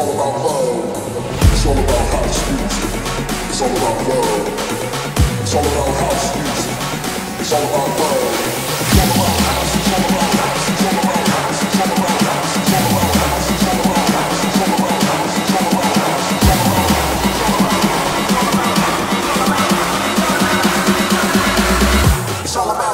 It's all about love. It's all about house music. It's all about love. It's all about house music. It's all about love. It's all about house. It's all about house. It's all about house. It's all about house. It's all about house. It's all about house. It's all about house. It's all about house. It's all about house.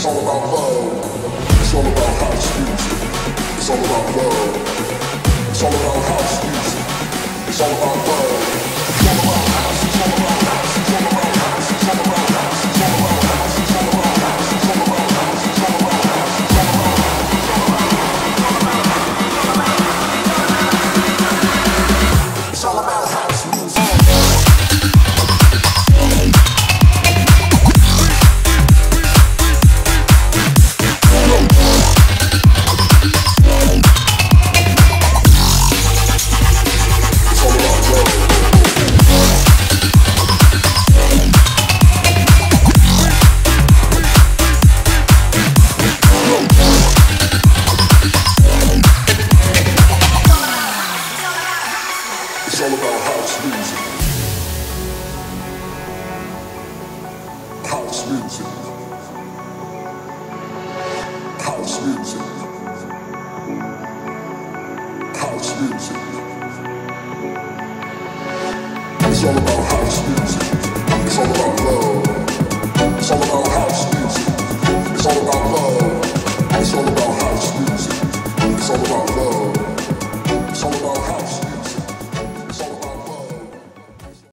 It's all about love. It's all about house music. It's all about love. It's all about house music. It's all about love. It's all about house. It's all about house. It's all about house. It's all about house. It's all about house. It's all about house. It's all about house. It's all about house. It's all about house. It's all about house music. It's all about love.